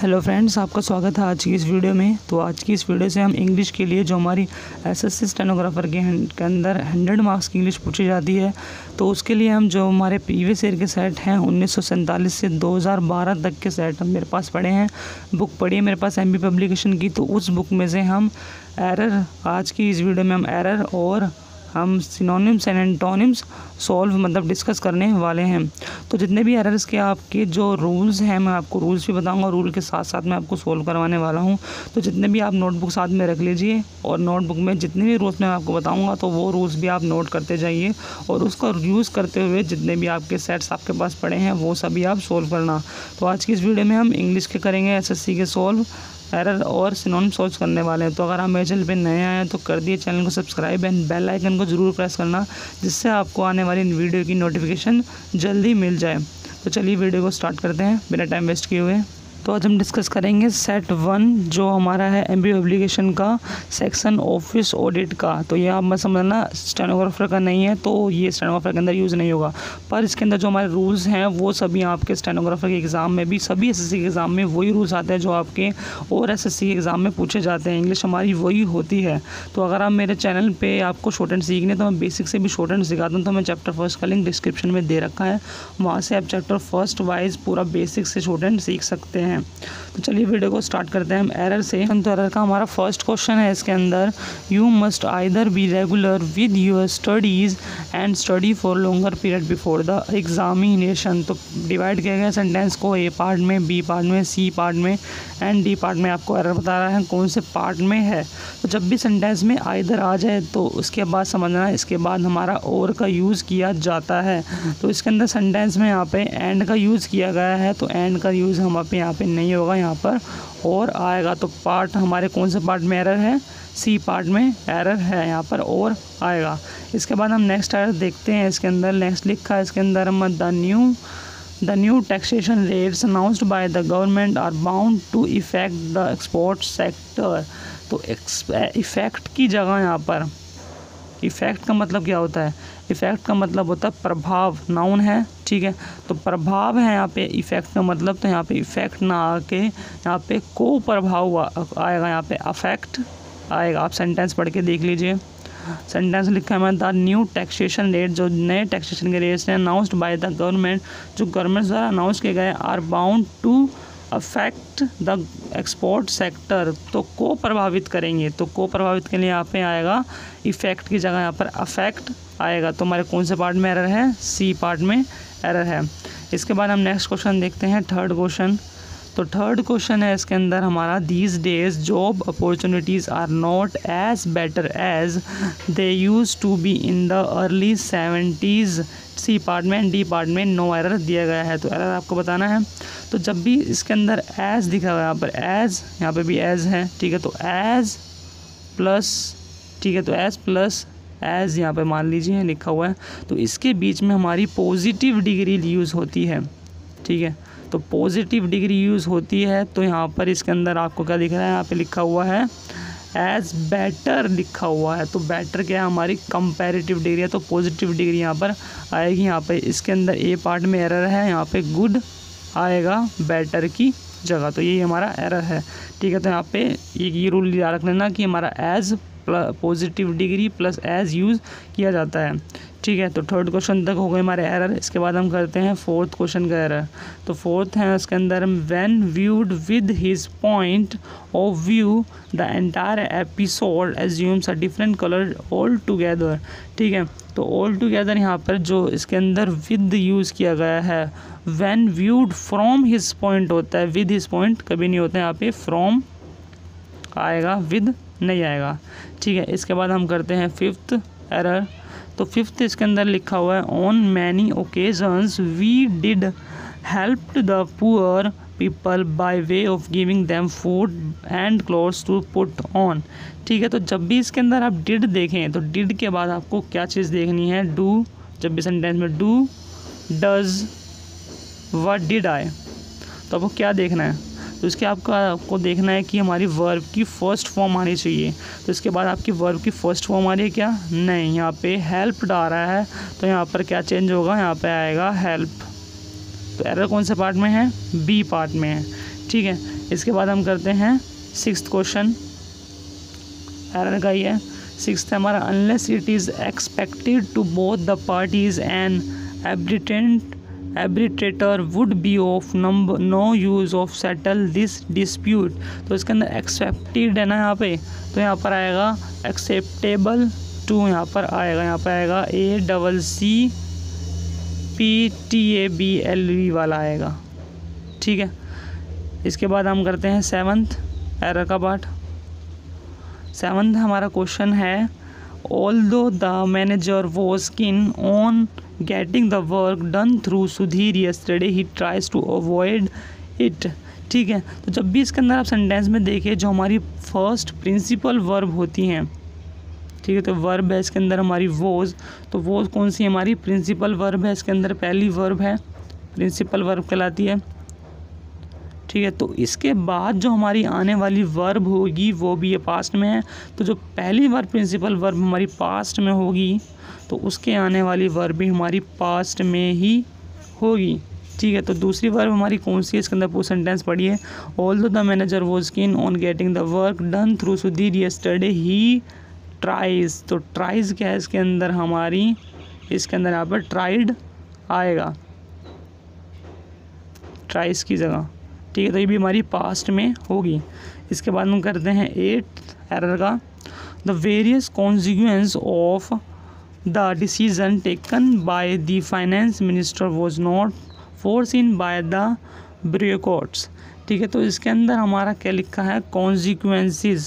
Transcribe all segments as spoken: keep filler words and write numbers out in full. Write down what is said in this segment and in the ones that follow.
Hello friends, आपका स्वागत है आज की इस वीडियो में। तो आज की इस वीडियो से हम इंग्लिश के लिए जो हमारी एसएससी स्टेनोग्राफर के के अंदर हंड्रेड मार्क्स की इंग्लिश पूछी जाती है, तो उसके लिए हम जो हमारे प्रीवियस ईयर के सेट हैं उन्नीस सौ सैंतालीस से दो हज़ार बारह तक के सेट हम मेरे पास पड़े हैं, बुक पड़ी है मेरे पास एम बी पब्लिकेशन की। तो उस बुक में से हम एरर, आज की इस वीडियो में हम एरर और हम सिनोनिम्स एंड एंटोनिम्स सॉल्व मतलब डिस्कस करने वाले हैं। तो जितने भी एरर्स के आपके जो रूल्स हैं, मैं आपको रूल्स भी बताऊंगा, रूल के साथ साथ मैं आपको सॉल्व करवाने वाला हूं। तो जितने भी आप नोटबुक साथ में रख लीजिए और नोटबुक में जितने भी रूल्स मैं आपको बताऊंगा तो वो रूल्स भी आप नोट करते जाइए और उसका यूज़ करते हुए जितने भी आपके सेट्स आपके पास पड़े हैं वो सभी आप सॉल्व करना। तो आज की इस वीडियो में हम इंग्लिश के करेंगे एस एस सी के सॉल्व, एरर और सिनोनिम सॉल्व करने वाले हैं। तो अगर आप मेरे चैनल पर नए आए हैं तो कर दिए चैनल को सब्सक्राइब एंड बेल आइकन को ज़रूर प्रेस करना, जिससे आपको आने वाली इन वीडियो की नोटिफिकेशन जल्दी मिल जाए। तो चलिए वीडियो को स्टार्ट करते हैं बिना टाइम वेस्ट किए हुए। तो आज हम डिस्कस करेंगे सेट वन जो हमारा है एम बी पब्लिकेशन का, सेक्शन ऑफिस ऑडिट का। तो ये आप मत समझना स्टेनोग्राफर का नहीं है, तो ये स्टेनोग्राफर के अंदर यूज़ नहीं होगा, पर इसके अंदर जो हमारे रूल्स हैं वो सभी आपके स्टेनोग्राफर के एग्ज़ाम में भी, सभी एसएससी के एग्ज़ाम में वही रूल्स आते हैं जो आपके और एसएससी के एग्ज़ाम में पूछे जाते हैं। इंग्लिश हमारी वही होती है। तो अगर आप मेरे चैनल पर आपको शॉर्ट एंड सीखने, तो मैं बेसिक से भी शॉर्ट एंड सिखाता हूँ। तो मैं चैप्टर फर्स्ट का लिंक डिस्क्रिप्शन में दे रखा है, वहाँ से आप चैप्टर फर्स्ट वाइज पूरा बेसिक से शॉर्ट एंड सीख सकते हैं। तो चलिए वीडियो को स्टार्ट करते हैं हम एरर से। तो एरर का हमारा फर्स्ट क्वेश्चन है इसके अंदर, you must either be regular with your studies and study for longer period before the examination. तो डिवाइड किया गया सेंटेंस को, ए पार्ट में, बी पार्ट में, सी पार्ट में एंड डी पार्ट में। आपको एरर बता रहा है कौन से पार्ट में है। तो जब भी सेंटेंस में आइदर आ जाए तो उसके बाद समझना है, इसके बाद हमारा और का यूज़ किया जाता है। तो इसके अंदर सेंटेंस में यहाँ पे एंड का यूज़ किया गया है, तो एंड का यूज़ हम अपने यहाँ पे नहीं होगा, यहाँ पर और आएगा। तो पार्ट हमारे कौन से पार्ट में एरर है, सी पार्ट में एरर है, यहाँ पर और आएगा। इसके बाद हम नेक्स्ट एरर देखते हैं। इसके अंदर नेक्स्ट लिखा है, इसके अंदर हम the new the new taxation rates announced by the government are bound to effect the export sector. तो इफेक्ट की जगह यहाँ पर, इफेक्ट का मतलब क्या होता है, इफेक्ट का मतलब होता है प्रभाव, नाउन है, ठीक है। तो प्रभाव है यहाँ पे इफेक्ट का मतलब, तो यहाँ पे इफेक्ट ना आके यहाँ पे को प्रभाव आएगा, यहाँ पे अफेक्ट आएगा। आप सेंटेंस पढ़ के देख लीजिए। सेंटेंस लिखा है मैं द न्यू टैक्सेशन रेट, जो नए टैक्सेशन के रेट्स हैं अनाउंस्ड बाय द गवर्नमेंट, जो गवर्नमेंट द्वारा अनाउंस किए गए, are bound to affect the export sector, तो को प्रभावित करेंगे। तो को प्रभावित के लिए यहाँ पे आएगा, इफेक्ट की जगह यहाँ पर अफेक्ट आएगा। तो हमारे कौन से पार्ट में एरर है, सी पार्ट में एरर है। इसके बाद हम नेक्स्ट क्वेश्चन देखते हैं, थर्ड क्वेश्चन। तो थर्ड क्वेश्चन है इसके अंदर हमारा, these days job opportunities are not as better as they used to be in the early seventies. C part में, डी पार्ट में नो एरर दिया गया है। तो एरर आपको बताना है। तो जब भी इसके अंदर एज दिखा हुआ है, यहाँ पर एज, यहाँ पे भी एज है, ठीक है। तो एज प्लस, ठीक है, तो एज प्लस एज यहाँ पे मान लीजिए लिखा हुआ है, तो इसके बीच में हमारी पॉजिटिव डिग्री यूज़ होती है, ठीक है। तो पॉजिटिव डिग्री यूज़ होती है, तो यहाँ पर इसके अंदर आपको क्या दिख रहा है, यहाँ पे लिखा हुआ है एज बेटर लिखा हुआ है। तो बेटर क्या है, हमारी कंपैरेटिव डिग्री है, तो पॉजिटिव डिग्री यहाँ पर आएगी। यहाँ पे इसके अंदर ए पार्ट में एरर है, यहाँ पे गुड आएगा बेटर की जगह। तो ये हमारा एरर है, ठीक है। तो यहाँ पे ये रूल याद रख लेना कि हमारा as positive degree plus as use किया जाता है, ठीक है। तो थर्ड क्वेश्चन तक हो गए हमारे एरर। इसके बाद हम करते हैं फोर्थ क्वेश्चन का एरर। तो फोर्थ है उसके अंदर, when viewed with his point of view the entire episode assumes a different colour all together, ठीक है। तो ऑल टुगेदर यहाँ पर जो इसके अंदर विद यूज़ किया गया है, when viewed from his point होता है, विद हिज पॉइंट कभी नहीं होता है। यहाँ पे फ्रॉम आएगा, विद नहीं आएगा, ठीक है। इसके बाद हम करते हैं फिफ्थ एरर। तो फिफ्थ इसके अंदर लिखा हुआ है, on many occasions we did help the poor people by way of giving them food and clothes to put on, ठीक है। तो जब भी इसके अंदर आप डिड देखें तो डिड के बाद आपको क्या चीज़ देखनी है, डू। जब भी सेंटेंस में डू, डज, व्हाट डिड आए, तो आपको क्या देखना है, तो इसके आपका आपको देखना है कि हमारी वर्ब की फ़र्स्ट फॉर्म आनी चाहिए। तो इसके बाद आपकी वर्ब की फ़र्स्ट फॉर्म आ रही है क्या, नहीं। यहाँ पे हेल्प्ड आ रहा है, तो यहाँ पर क्या चेंज होगा, यहाँ पे आएगा हेल्प। तो एरर कौन से पार्ट में है, बी पार्ट में है, ठीक है। इसके बाद हम करते हैं सिक्स्थ क्वेश्चन, एरर का ही है। सिक्स्थ हमारा, unless it is expected to both the parties an arbitrant arbitrator would be of number no use of settle this dispute. तो इसके अंदर एक्सेप्टेड है ना यहाँ पे, तो यहाँ पर आएगा एक्सेप्टेबल टू, यहाँ पर आएगा यहाँ पर आएगा A double C P T A B L V वाला आएगा, ठीक है। इसके बाद हम करते हैं सेवन्थ एरर का पार्ट। सेवन्थ हमारा क्वेश्चन है, although the manager was keen on getting the work done through Sudhir yesterday he tries to avoid it, ठीक है। तो जब भी इसके अंदर आप सेंटेंस में देखें, जो हमारी फर्स्ट प्रिंसिपल वर्ब होती हैं, ठीक है, तो वर्ब है इसके अंदर हमारी वोज, तो वोज कौन सी हमारी प्रिंसिपल वर्ब है, इसके अंदर पहली वर्ब है, प्रिंसिपल वर्ब कहलाती है, ठीक है। तो इसके बाद जो हमारी आने वाली वर्ब होगी वो भी ये पास्ट में है, तो जो पहली वर्ब प्रिंसिपल वर्ब हमारी पास्ट में होगी तो उसके आने वाली वर्ब भी हमारी पास्ट में ही होगी, ठीक है। तो दूसरी वर्ब हमारी कौन सी है, इसके अंदर पूरा सेंटेंस पढ़िए। Although the manager was keen on getting the work done through Sudhir yesterday he tries, तो ट्राइज क्या है इसके अंदर हमारी, इसके अंदर यहाँ पर ट्राइड आएगा ट्राइज की जगह, ठीक है। तो ये भी हमारी पास्ट में होगी। इसके बाद हम करते हैं एट्थ एरर का, the various consequence of the decision taken by the finance minister was not foreseen by the bureaucrats, ठीक है। तो इसके अंदर हमारा क्या लिखा है, कॉन्सिक्वेंसेस,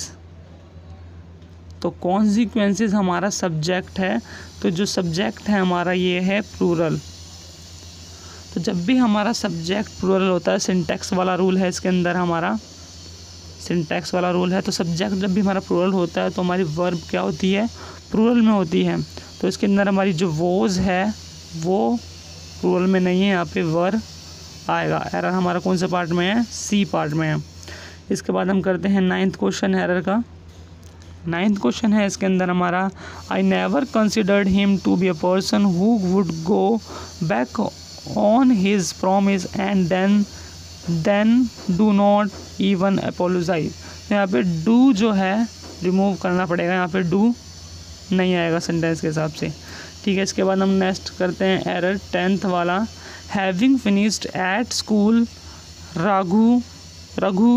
तो कॉन्सिक्वेंसेस हमारा सब्जेक्ट है, तो जो सब्जेक्ट है हमारा ये है प्लूरल, तो जब भी हमारा सब्जेक्ट प्लूरल होता है, सिंटैक्स वाला रूल है इसके अंदर हमारा, सिंटैक्स वाला रूल है, तो सब्जेक्ट जब भी हमारा प्लूरल होता है तो हमारी वर्ब क्या होती है, प्लूरल में होती है। तो इसके अंदर हमारी जो वोज है वो प्लूरल में नहीं है, यहाँ पे वर्ब आएगा। एरर हमारा कौन से पार्ट में है, सी पार्ट में है। इसके बाद हम करते हैं नाइन्थ क्वेश्चन एरर का। नाइन्थ क्वेश्चन है इसके अंदर हमारा, I never considered him to be a person who would go back on his promise and then then do not even apologize। यहाँ पे do जो है remove करना पड़ेगा, यहाँ पे do नहीं आएगा सेंटेंस के हिसाब से, ठीक है। इसके बाद हम नेक्स्ट करते हैं एरर टेंथ वाला, having finished at school Raghu Raghu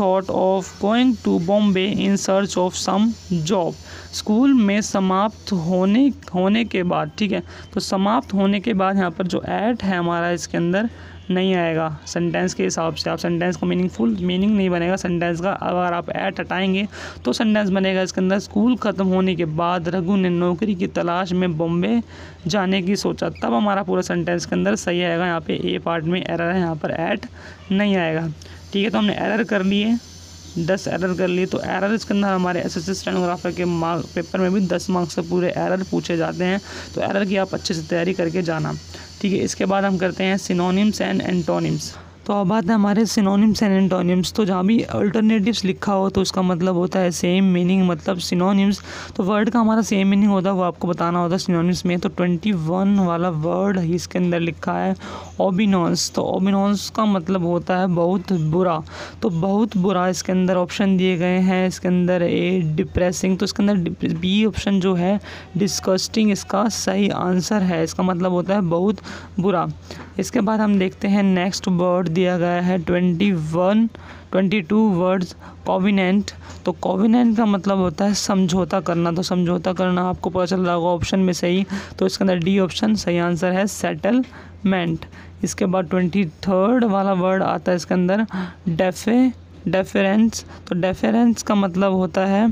thought of going to Bombay in search of some job। School में समाप्त होने होने के बाद, ठीक है, तो समाप्त होने के बाद यहाँ पर जो ऐट है हमारा इसके अंदर नहीं आएगा सेंटेंस के हिसाब से। आप सेंटेंस को मीनिंगफुल मीनिंग नहीं बनेगा सेंटेंस का, अगर आप ऐट हटाएंगे तो सेंटेंस बनेगा इसके अंदर, स्कूल ख़त्म होने के बाद रघु ने नौकरी की तलाश में बॉम्बे जाने की सोचा, तब हमारा पूरा सेंटेंस के अंदर सही आएगा। यहाँ पे ए पार्ट में एरर है, यहाँ पर ऐट नहीं आएगा, ठीक है। तो हमने एरर कर लिए, दस एरर कर लिए। तो एरर इसके अंदर हमारे एसएससी स्टेनोग्राफर के मार्क पेपर में भी दस मार्क्स से पूरे एरर पूछे जाते हैं, तो एरर की आप अच्छे से तैयारी करके जाना, ठीक है। इसके बाद हम करते हैं सिनोनिम्स एंड एंटोनिम्स। तो अब बात है हमारे सिनोनिम्स एंड एंटोनिम्स। तो जहाँ भी अल्टरनेटिव्स लिखा हो तो उसका मतलब होता है सेम मीनिंग, मतलब सिनोनिम्स, तो वर्ड का हमारा सेम मीनिंग होता है वो आपको बताना होता है सिनोनिम्स में। तो ट्वेंटी वन वाला वर्ड इसके अंदर लिखा है ओबिनॉन्स, तो ओबिनॉन्स का मतलब होता है बहुत बुरा, तो बहुत बुरा इसके अंदर ऑप्शन दिए गए हैं। इसके अंदर ए डिप्रेसिंग, तो इसके अंदर बी ऑप्शन जो है डिस्कस्टिंग इसका सही आंसर है, इसका मतलब होता है बहुत बुरा। इसके बाद हम देखते हैं नेक्स्ट वर्ड दिया गया है twenty one, twenty two words covenant, तो कोविनेंट का मतलब होता है समझौता करना, तो समझौता करना आपको पता चल रहा होगा ऑप्शन में सही, तो इसके अंदर डी ऑप्शन सही आंसर है सेटलमेंट। इसके बाद ट्वेंटी थर्ड वाला वर्ड आता है इसके अंदर डेफे डेफरेंस, तो डेफरेंस का मतलब होता है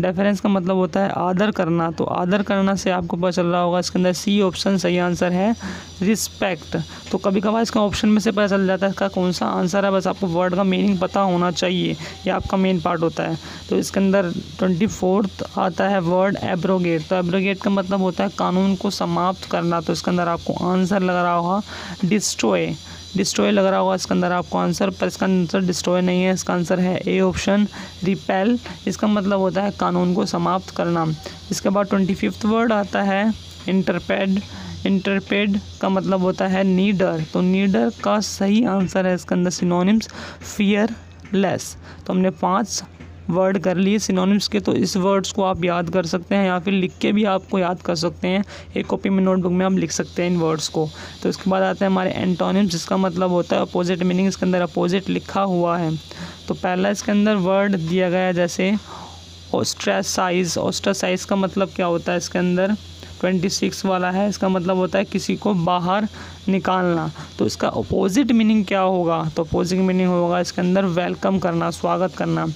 डेफरेंस का मतलब होता है आदर करना, तो आदर करना से आपको पता चल रहा होगा इसके अंदर सी ऑप्शन सही आंसर है रिस्पेक्ट। तो कभी कभार इसका ऑप्शन में से पता चल जाता है इसका कौन सा आंसर है, बस आपको वर्ड का मीनिंग पता होना चाहिए, ये आपका मेन पार्ट होता है। तो इसके अंदर ट्वेंटी फोर्थ आता है वर्ड एब्रोगेट, तो एब्रोगेट का मतलब होता है कानून को समाप्त करना, तो इसके अंदर आपको आंसर लग रहा होगा डिस्ट्रॉय डिस्ट्रॉय लग रहा होगा इसके अंदर आपको आंसर, पर इसका आंसर डिस्ट्रॉय नहीं है, इसका आंसर है ए ऑप्शन रिपेल, इसका मतलब होता है कानून को समाप्त करना। इसके बाद ट्वेंटी फिफ्थ वर्ड आता है इंटरपेड, इंटरपेड का मतलब होता है नीडर, तो नीडर का सही आंसर है इसके अंदर सिनोनिम्स फियर लेस। तो हमने पांच वर्ड कर लिए सिनोनिम्स के। तो इस वर्ड्स को आप याद कर सकते हैं या फिर लिख के भी आपको याद कर सकते हैं। एक कॉपी में नोटबुक में हम लिख सकते हैं इन वर्ड्स को। तो इसके बाद आते हैं हमारे एंटोनिम्स, जिसका मतलब होता है अपोजिट मीनिंग। इसके अंदर अपोजिट लिखा हुआ है। तो पहला इसके अंदर वर्ड दिया गया है जैसे ऑस्ट्रासाइज। ऑस्ट्रासाइज का मतलब क्या होता है? इसके अंदर छब्बीस वाला है, इसका मतलब होता है किसी को बाहर निकालना। तो इसका अपोजिट मीनिंग क्या होगा? तो अपोजिट मीनिंग होगा इसके अंदर वेलकम करना, स्वागत करना।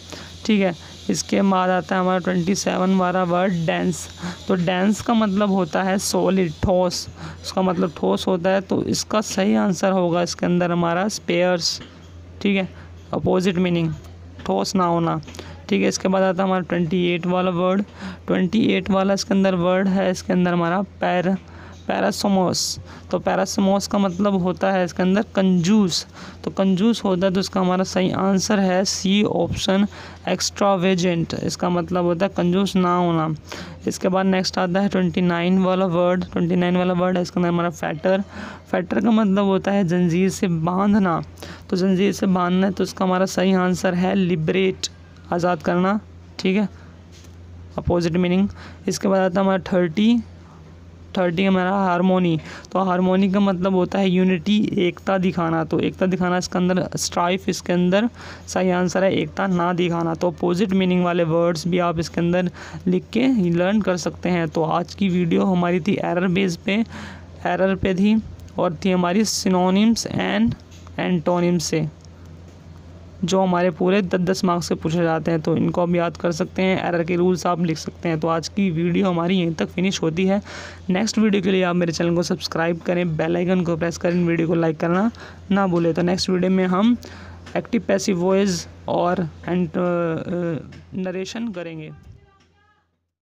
ठीक है, इसके बाद आता है हमारा सत्ताईस वाला वर्ड डेंस। तो डेंस का मतलब होता है सॉलिड, ठोस। उसका मतलब ठोस होता है। तो इसका सही आंसर होगा इसके अंदर हमारा स्पेयर्स। ठीक है, अपोजिट मीनिंग ठोस ना होना। ठीक है, इसके बाद आता है हमारा अट्ठाईस वाला वर्ड। अट्ठाईस वाला इसके अंदर वर्ड है इसके अंदर हमारा पैर पैरासोमोस। तो पैरासोमोस का मतलब होता है इसके अंदर कंजूस। तो कंजूस होता है। तो इसका हमारा सही आंसर है सी ऑप्शन, एक्स्ट्रावेजेंट। इसका मतलब होता है कंजूस ना होना। इसके बाद नेक्स्ट आता है उनतीस वाला वर्ड। उनतीस वाला वर्ड है इसके अंदर हमारा फैटर। फैटर का मतलब होता है जंजीर से बांधना। तो जंजीर से बांधना है। तो इसका हमारा सही आंसर है लिबरेट, आज़ाद करना। ठीक है, अपोजिट मीनिंग। इसके बाद आता है हमारा थर्टी थर्टी हमारा हारमोनी। तो हारमोनी का मतलब होता है यूनिटी, एकता दिखाना। तो एकता दिखाना इसके अंदर स्ट्राइफ। इसके अंदर सही आंसर है एकता ना दिखाना। तो अपोजिट मीनिंग वाले वर्ड्स भी आप इसके अंदर लिख के लर्न कर सकते हैं। तो आज की वीडियो हमारी थी एरर बेस पे, एरर पे थी, और थी हमारी सिनोनिम्स एंड एंटोनिम्स से, जो हमारे पूरे दस दस मार्क्स से पूछे जाते हैं। तो इनको आप याद कर सकते हैं, एरर के रूल्स आप लिख सकते हैं। तो आज की वीडियो हमारी यहीं तक फिनिश होती है। नेक्स्ट वीडियो के लिए आप मेरे चैनल को सब्सक्राइब करें, बेल आइकन को प्रेस करें, वीडियो को लाइक करना ना भूलें। तो नेक्स्ट वीडियो में हम एक्टिव पैसिव वॉइस और नरेशन करेंगे।